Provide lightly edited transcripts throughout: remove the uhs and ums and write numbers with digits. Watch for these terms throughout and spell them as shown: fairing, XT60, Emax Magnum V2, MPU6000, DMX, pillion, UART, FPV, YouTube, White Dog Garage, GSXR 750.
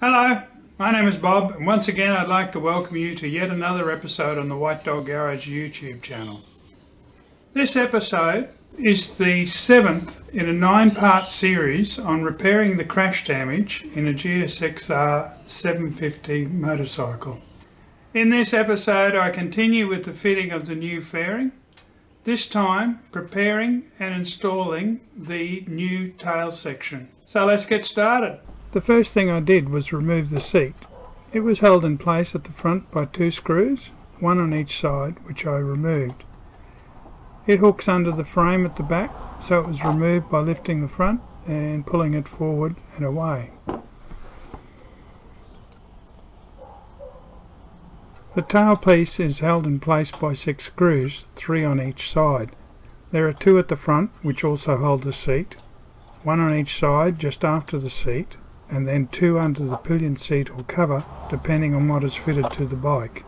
Hello, my name is Bob, and once again I'd like to welcome you to yet another episode on the White Dog Garage YouTube channel. This episode is the 7th in a 9-part series on repairing the crash damage in a GSXR 750 motorcycle. In this episode I continue with the fitting of the new fairing, this time preparing and installing the new tail section. So let's get started. The first thing I did was remove the seat. It was held in place at the front by two screws, one on each side, which I removed. It hooks under the frame at the back, so it was removed by lifting the front and pulling it forward and away. The tailpiece is held in place by 6 screws, 3 on each side. There are 2 at the front, which also hold the seat, one on each side just after the seat, and then 2 under the pillion seat or cover, depending on what is fitted to the bike.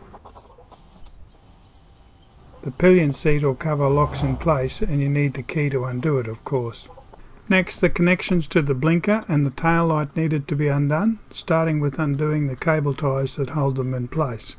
The pillion seat or cover locks in place, and you need the key to undo it, of course. Next, the connections to the blinker and the tail light needed to be undone, starting with undoing the cable ties that hold them in place.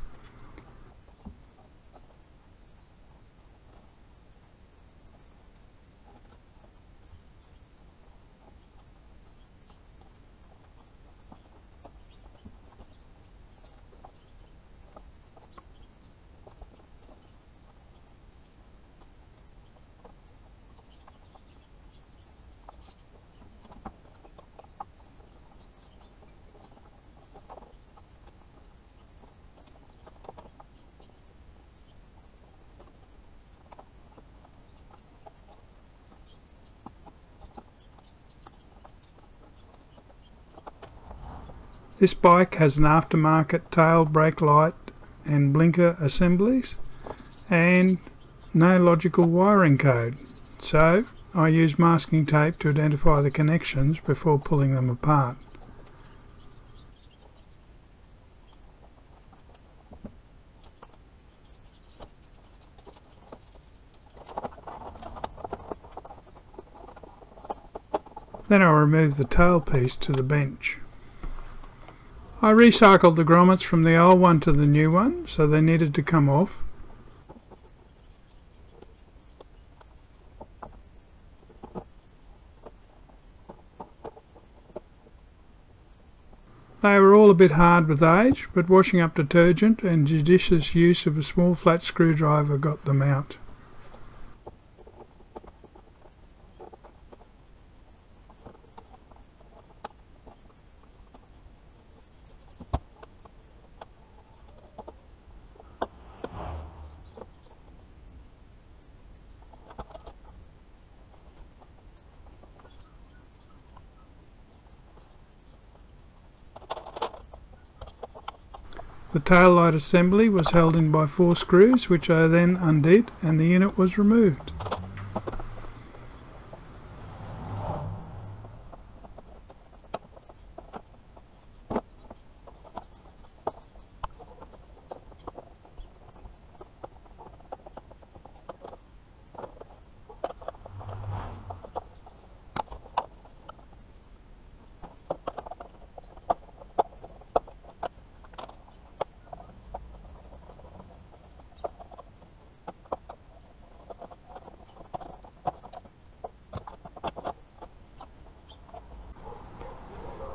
This bike has an aftermarket tail, brake light and blinker assemblies and no logical wiring code, so I use masking tape to identify the connections before pulling them apart. Then I remove the tailpiece to the bench. I recycled the grommets from the old one to the new one, so they needed to come off. They were all a bit hard with age, but washing up detergent and judicious use of a small flat screwdriver got them out. The tail light assembly was held in by 4 screws, which I then undid, and the unit was removed.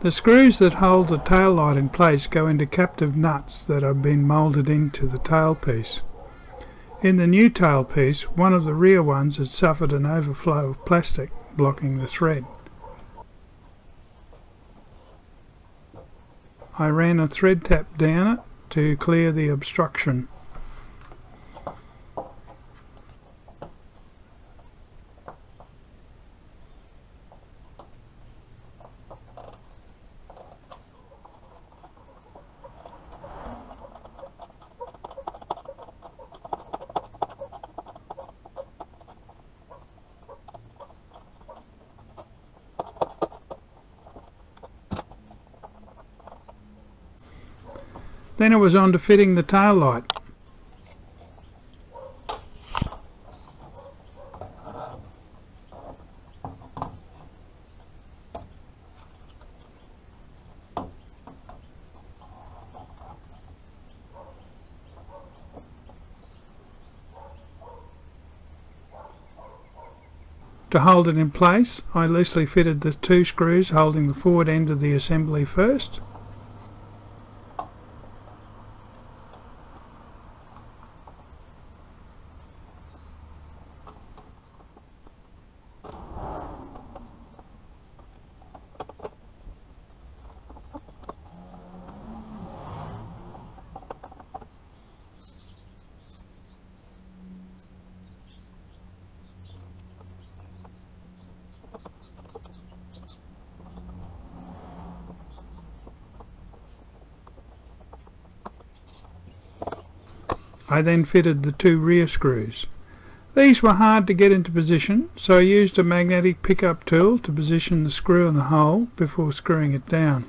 The screws that hold the tail light in place go into captive nuts that have been moulded into the tailpiece. In the new tailpiece, one of the rear ones had suffered an overflow of plastic, blocking the thread. I ran a thread tap down it to clear the obstruction. Then it was on to fitting the tail light. To hold it in place, I loosely fitted the two screws holding the forward end of the assembly first. I then fitted the two rear screws. These were hard to get into position, so I used a magnetic pickup tool to position the screw in the hole before screwing it down.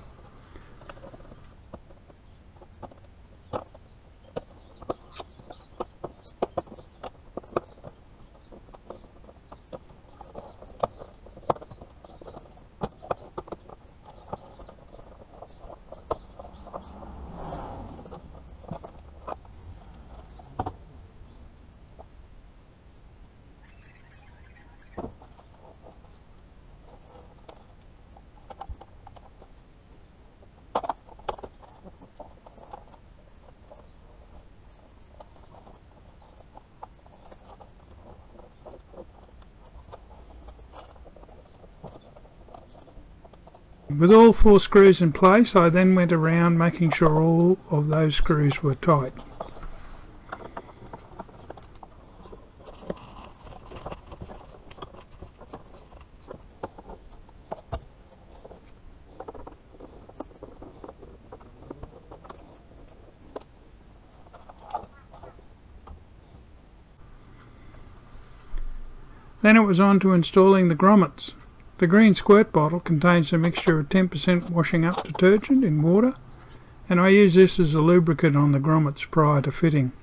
With all four screws in place, I then went around making sure all of those screws were tight. Then it was on to installing the grommets. The green squirt bottle contains a mixture of 10% washing up detergent in water, and I use this as a lubricant on the grommets prior to fitting.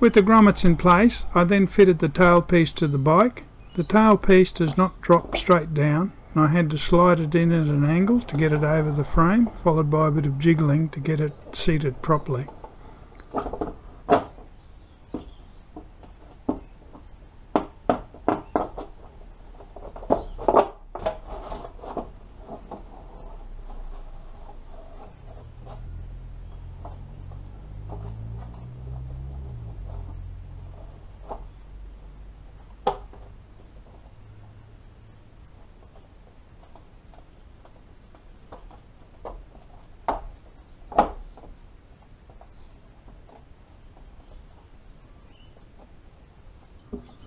With the grommets in place, I then fitted the tailpiece to the bike. The tailpiece does not drop straight down, and I had to slide it in at an angle to get it over the frame, followed by a bit of jiggling to get it seated properly.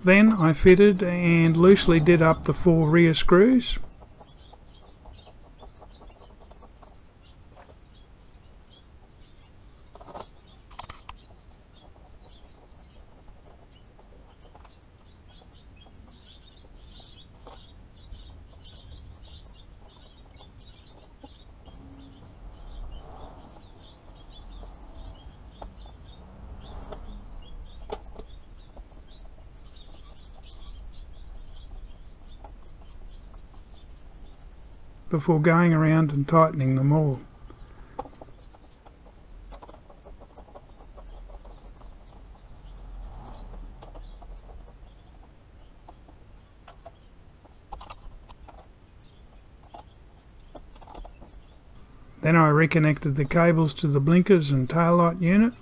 Then I fitted and loosely did up the four rear screws. Before going around and tightening them all. Then I reconnected the cables to the blinkers and taillight unit.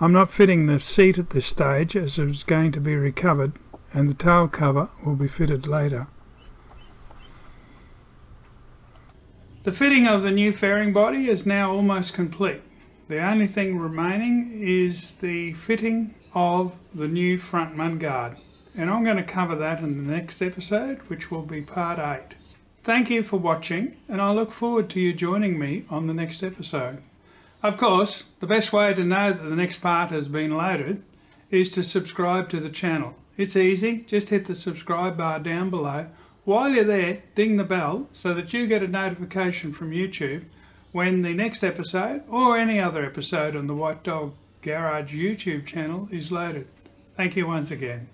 I'm not fitting the seat at this stage as it is going to be recovered, and the tail cover will be fitted later. The fitting of the new fairing body is now almost complete. The only thing remaining is the fitting of the new front mudguard, and I'm going to cover that in the next episode, which will be part 8. Thank you for watching, and I look forward to you joining me on the next episode. Of course, the best way to know that the next part has been loaded is to subscribe to the channel. It's easy, just hit the subscribe bar down below. While you're there, ding the bell so that you get a notification from YouTube when the next episode or any other episode on the White Dog Garage YouTube channel is loaded. Thank you once again.